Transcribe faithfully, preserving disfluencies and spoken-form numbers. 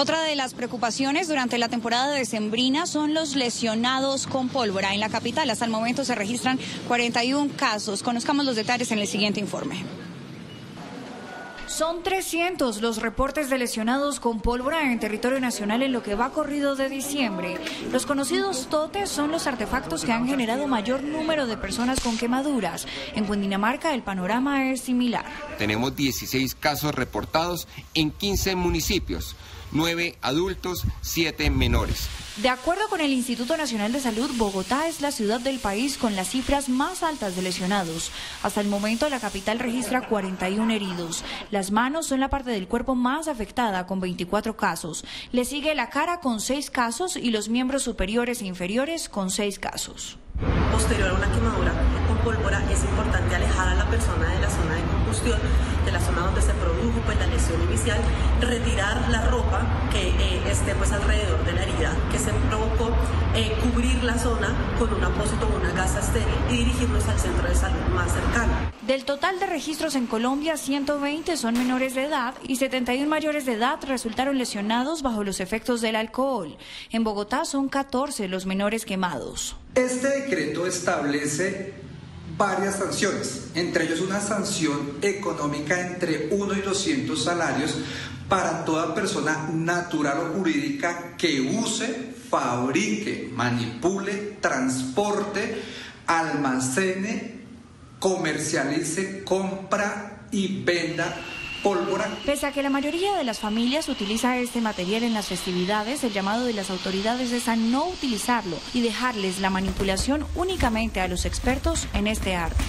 Otra de las preocupaciones durante la temporada decembrina son los lesionados con pólvora en la capital. Hasta el momento se registran cuarenta y un casos. Conozcamos los detalles en el siguiente informe. Son trescientos los reportes de lesionados con pólvora en territorio nacional en lo que va corrido de diciembre. Los conocidos totes son los artefactos que han generado mayor número de personas con quemaduras. En Cundinamarca el panorama es similar. Tenemos dieciséis casos reportados en quince municipios, nueve adultos, siete menores. De acuerdo con el Instituto Nacional de Salud, Bogotá es la ciudad del país con las cifras más altas de lesionados. Hasta el momento la capital registra cuarenta y un heridos. Las manos son la parte del cuerpo más afectada con veinticuatro casos. Le sigue la cara con seis casos y los miembros superiores e inferiores con seis casos. Posterior a una quemadura con pólvora es importante alejar a la persona de la zona de combustión, de la zona donde se produjo pues, la lesión inicial, retirar la ropa que eh, esté pues, alrededor de la herida que se provocó, eh, cubrir la zona con un apósito o una gasa estéril y dirigirnos al centro de salud más cercano. Del total de registros en Colombia, ciento veinte son menores de edad y setenta y uno mayores de edad resultaron lesionados bajo los efectos del alcohol. En Bogotá son catorce los menores quemados. Este decreto establece varias sanciones, entre ellos una sanción económica entre uno y doscientos salarios para toda persona natural o jurídica que use, fabrique, manipule, transporte, almacene, comercialice, compra y venda pólvora. Pese a que la mayoría de las familias utiliza este material en las festividades, el llamado de las autoridades es a no utilizarlo y dejarles la manipulación únicamente a los expertos en este arte.